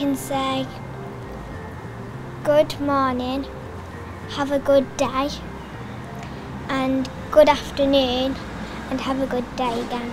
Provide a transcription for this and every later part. can say good morning, have a good day, and good afternoon, and have a good day again.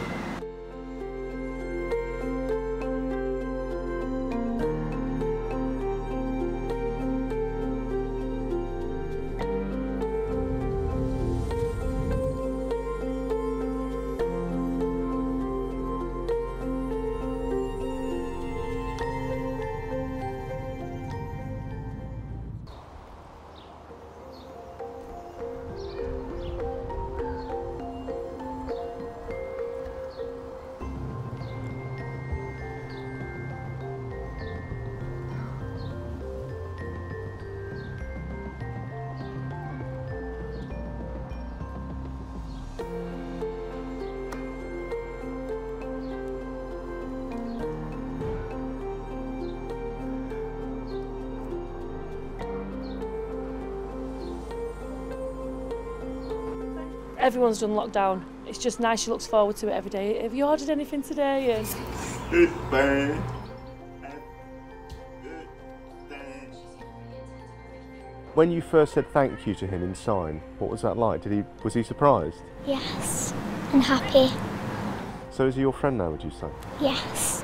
Everyone's done lockdown. It's just nice, she looks forward to it every day. Have you ordered anything today? And it's bad. When you first said thank you to him in sign, what was that like? Was he surprised? Yes, and happy. So is he your friend now, would you say? Yes.